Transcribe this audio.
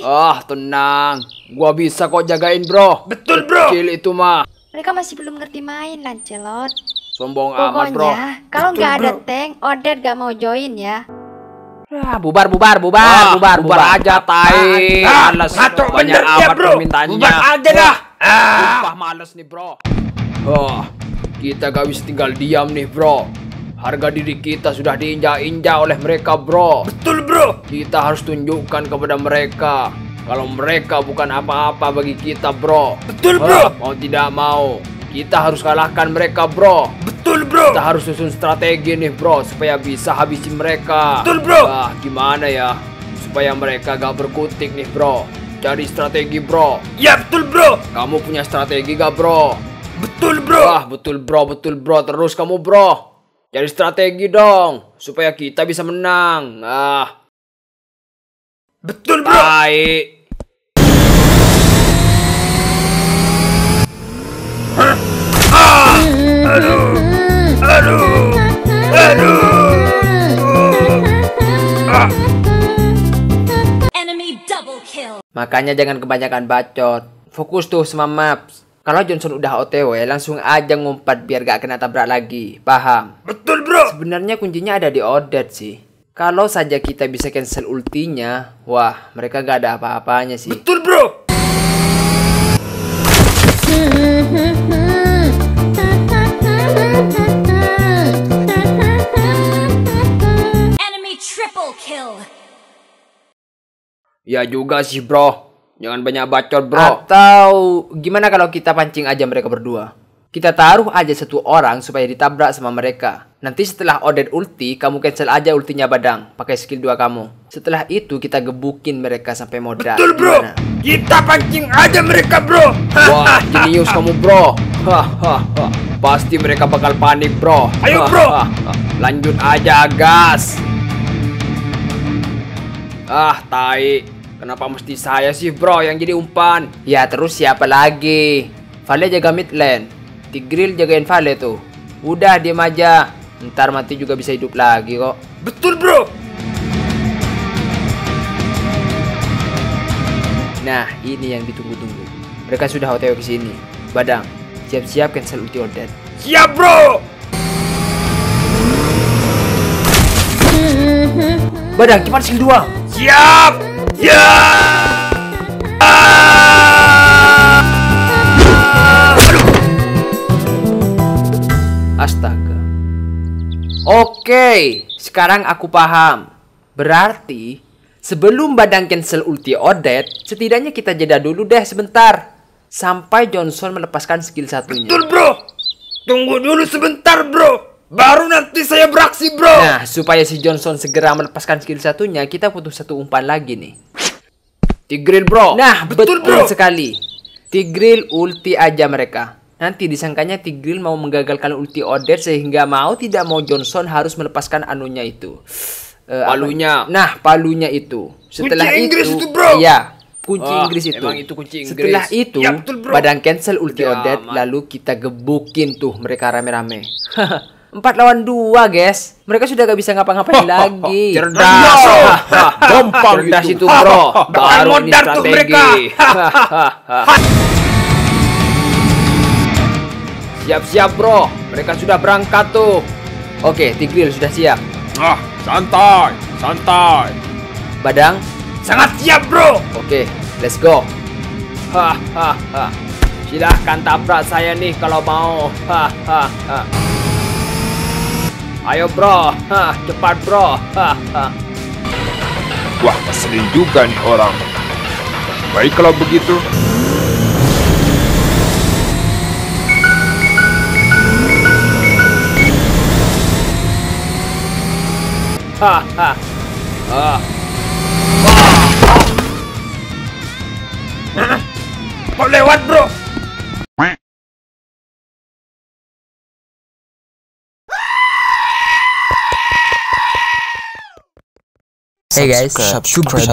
Ah, tenang. Gua bisa kok jagain, bro. Betul, bro. Kecil itu mah. Mereka masih belum ngerti main, Lancelot. Sombong amat, bro. Kalau nggak ada tank, Odette gak mau join ya. Bubar aja, tai. Males, banyak amat permintaannya. Bubar aja dah. Sumpah males nih, bro. Kita gak bisa tinggal diam nih, bro. Harga diri kita sudah diinjak-injak oleh mereka, bro. Betul, bro. Kita harus tunjukkan kepada mereka kalau mereka bukan apa-apa bagi kita, bro. Betul, bro. Mau tidak mau, kita harus kalahkan mereka, bro. Betul, bro. Kita harus susun strategi nih, bro, supaya bisa habisin mereka. Betul, bro. Gimana ya supaya mereka gak berkutik nih, bro? Cari strategi, bro. Ya, betul, bro. Kamu punya strategi gak, bro? Betul, bro. Betul, bro. Terus kamu, bro. Cari strategi dong supaya kita bisa menang. Betul, bro. Baik. Makanya jangan kebanyakan bacot. Fokus tuh sama maps. Kalau Johnson udah OTW, langsung aja ngumpat biar gak kena tabrak lagi. Paham? Betul, bro. Sebenarnya kuncinya ada di Odette sih. Kalau saja kita bisa cancel ultinya, wah, mereka gak ada apa-apanya sih. Betul, bro. Enemy triple kill. Ya juga sih, bro. Jangan banyak bacot, bro. Atau gimana kalau kita pancing aja mereka berdua? Kita taruh aja satu orang supaya ditabrak sama mereka. Nanti setelah Odette ulti, kamu cancel aja ultinya Badang pakai skill 2 kamu. Setelah itu kita gebukin mereka sampai modal. Betul, bro. Gimana? Kita pancing aja mereka, bro. Wah, jenius kamu, bro. Pasti mereka bakal panik, bro. Ayo, bro. Lanjut aja, gas. Tai. Kenapa mesti saya sih, bro, yang jadi umpan? Ya terus siapa lagi? Vale jaga mid lane, Tigreal jagain Vale tuh. Udah diam aja, ntar mati juga bisa hidup lagi kok. Betul, bro. Nah, ini yang ditunggu-tunggu. Mereka sudah OTW kesini. Badang, siap-siap cancel ulti Odette. Siap, bro. Badang, cepat skill 2. Siap. Astaga. Oke, sekarang aku paham. Berarti sebelum Badang cancel ulti Odette, setidaknya kita jeda dulu deh sebentar sampai Johnson melepaskan skill satunya. Betul, bro. Tunggu dulu sebentar, bro. Baru nanti saya beraksi, bro. Nah, supaya si Johnson segera melepaskan skill satunya, kita butuh satu umpan lagi nih. Tigreal, bro. Nah, betul, bro, sekali. Tigreal ulti aja mereka. Nanti disangkanya Tigreal mau menggagalkan ulti Odette, sehingga mau tidak mau Johnson harus melepaskan anunya itu. Palunya. Nah, palunya itu. Setelah kunci Inggris itu, bro. Iya, kunci Inggris itu. Emang itu kunci Inggris. Setelah itu, ya, betul, bro. Badang cancel ulti Odette, lalu kita gebukin tuh mereka rame-rame. 4 lawan 2, guys. Mereka sudah gak bisa ngapa-ngapain lagi. Cerdas. Gampang cerdas itu, bro. Baru nih strategi. Siap-siap, bro. Mereka sudah berangkat tuh. Oke, Tigreal sudah siap. Santai, santai. Badang sangat siap, bro. Oke, let's go. Silahkan tabrak saya nih kalau mau. Ayo, bro, cepat, bro. Wah, ngeselin juga nih orang. Baik kalau begitu. Kok lewat, bro? Hey guys, subscribe.